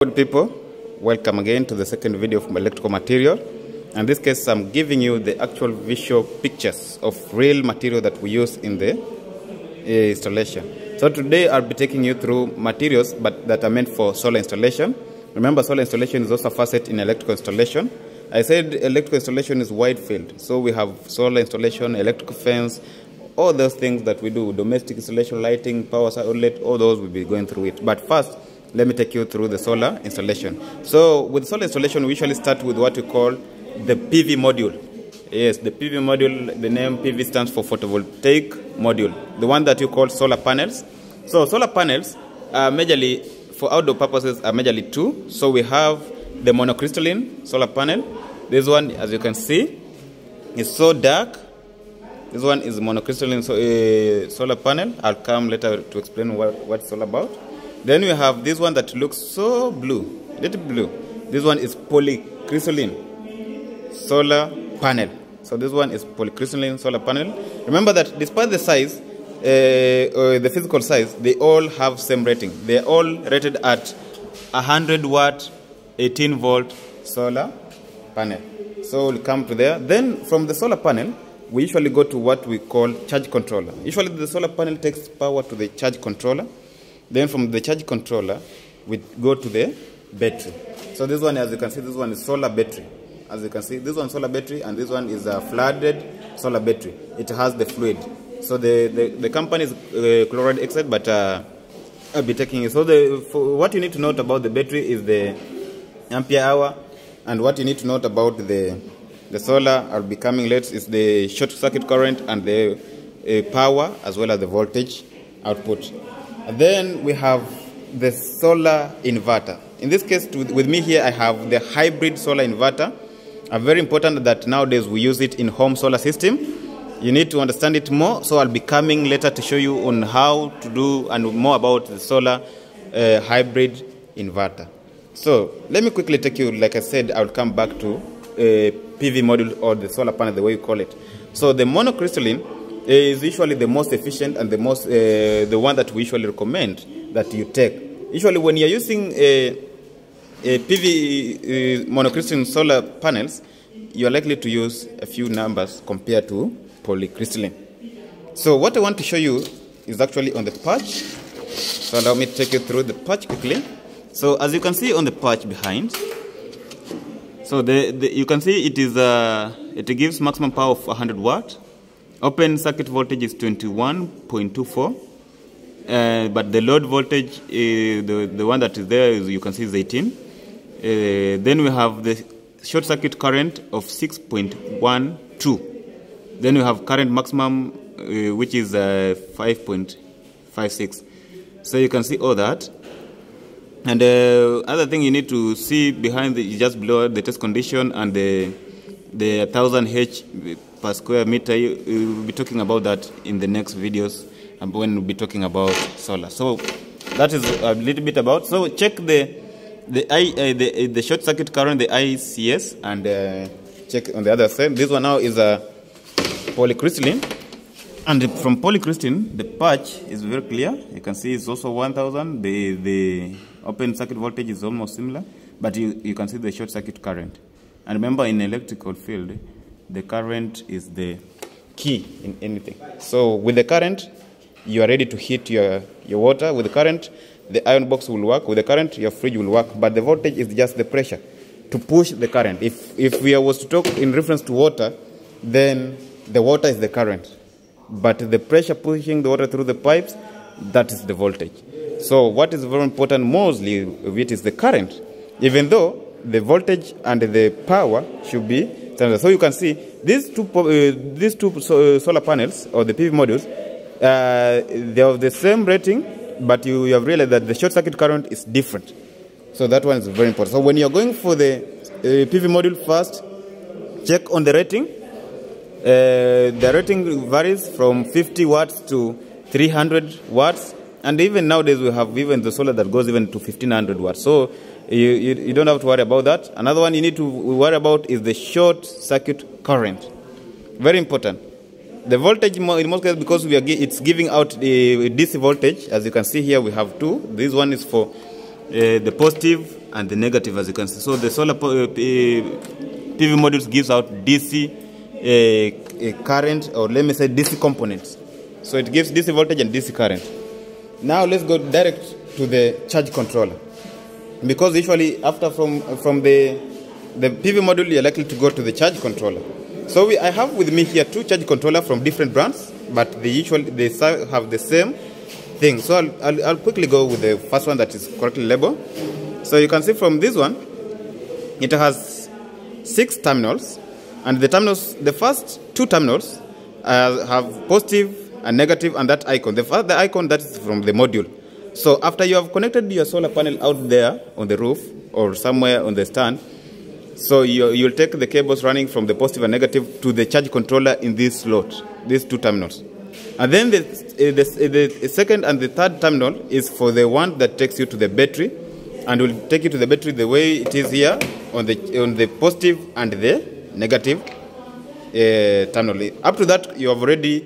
Good people, welcome again to the second video from electrical material. In this case, I'm giving you the actual visual pictures of real material that we use in the installation. So today I'll be taking you through materials that are meant for solar installation. Remember, solar installation is also a facet in electrical installation. I said electrical installation is wide field, so we have solar installation, electrical fence, all those things that we do, domestic installation, lighting, power outlet, all those will be going through it. But first, let me take you through the solar installation. So with solar installation, we usually start with what we call the PV module. Yes, the PV module, the name PV stands for photovoltaic module, the one that you call solar panels. So solar panels are majorly, for outdoor purposes, are majorly two. So we have the monocrystalline solar panel. This one, as you can see, is so dark. This one is monocrystalline solar panel. I'll come later to explain what it's all about. Then we have this one that looks so blue, little blue. This one is polycrystalline solar panel. So this one is polycrystalline solar panel. Remember that despite the size, the physical size, they all have same rating. They are all rated at 100 watt, 18 volt solar panel. So we'll come to there. Then from the solar panel, we usually go to what we call charge controller. Usually the solar panel takes power to the charge controller. Then from the charge controller, we go to the battery. So this one, as you can see, this one is solar battery. As you can see, this one is solar battery, and this one is a flooded solar battery. It has the fluid. So the company is chloride acid, but I'll be taking it. So what you need to note about the battery is the ampere hour, and what you need to note about the solar, I'll be coming later, is the short circuit current and the power, as well as the voltage output. And then we have the solar inverter. In this case, with me here, I have the hybrid solar inverter. Very important that nowadays we use it in home solar system. You need to understand it more, so I'll be coming later to show you on how to do and more about the solar hybrid inverter. So let me quickly take you, like I said, I'll come back to PV module or the solar panel, the way you call it. So the monocrystalline is usually the most efficient and the most the one that we usually recommend that you take. Usually when you're using a PV monocrystalline solar panels, you're likely to use a few numbers compared to polycrystalline. So what I want to show you is actually on the patch. So allow me to take you through the patch quickly. So as you can see on the patch behind, so you can see it is it gives maximum power of 100 watt. Open circuit voltage is 21.24, but the load voltage, the one that is there, is, you can see, is 18. Then we have the short circuit current of 6.12. Then we have current maximum, which is 5.56. So you can see all that. And the other thing you need to see behind is just below the test condition and the 1000H per square meter. We'll be talking about that in the next videos when we'll be talking about solar. So that is a little bit about. So check the short circuit current, the ICS, and check on the other side. This one now is a polycrystalline, and from polycrystalline the patch is very clear. You can see it's also 1000. The open circuit voltage is almost similar, but you can see the short circuit current. And remember, in electrical field, the current is the key in anything. So with the current, you are ready to heat your water. With the current, the iron box will work. With the current, your fridge will work. But the voltage is just the pressure to push the current. If we was to talk in reference to water, then the water is the current. But the pressure pushing the water through the pipes, that is the voltage. So what is very important, mostly of it, is the current. Even though the voltage and the power should be standard. So you can see these two solar panels or the PV modules, they have the same rating, but you have realized that the short circuit current is different. So that one is very important. So when you're going for the PV module, first check on the rating. The rating varies from 50 watts to 300 watts. And even nowadays we have even the solar that goes even to 1500 watts. So you don't have to worry about that. Another one you need to worry about is the short circuit current. Very important. The voltage in most cases, because it's giving out the DC voltage. As you can see here, we have two. This one is for the positive and the negative, as you can see. So the solar PV modules gives out DC current, or let me say DC components. So it gives DC voltage and DC current. Now let's go direct to the charge controller, because usually after from the PV module you're likely to go to the charge controller. So I have with me here two charge controller from different brands, but they have the same thing. So I'll quickly go with the first one that is correctly labeled. So you can see from this one, it has 6 terminals, and the first 2 terminals have positive and negative, and that icon, the icon that is from the module. So after you have connected your solar panel out there on the roof or somewhere on the stand, so you'll take the cables running from the positive and negative to the charge controller in this slot, these 2 terminals. And then the second and the third terminal is for the one that takes you to the battery, and will take you to the battery the way it is here on the positive and the negative terminal. Up to that, you have already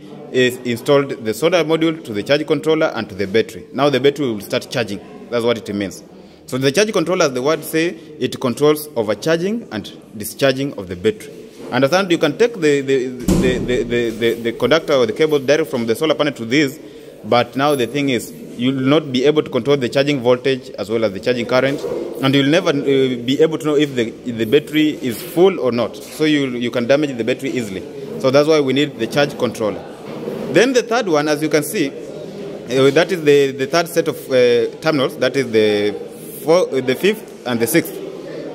installed the solar module to the charge controller and to the battery. Now the battery will start charging. That's what it means. So the charge controller, as the word say, it controls overcharging and discharging of the battery. And then you can take the conductor or the cable direct from the solar panel to this, but now the thing is, you will not be able to control the charging voltage as well as the charging current, and you will never be able to know if the battery is full or not. So you can damage the battery easily. So that's why we need the charge controller. Then the third one, as you can see, that is the third set of terminals, that is the 5th and the 6th.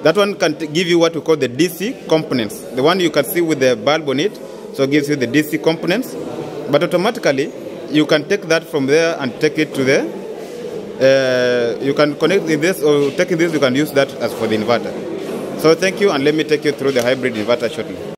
That one can give you what we call the DC components, the one you can see with the bulb on it. So it gives you the DC components, but automatically you can take that from there and take it to the you can connect in this, or taking this you can use that as for the inverter. So thank you, and let me take you through the hybrid inverter shortly.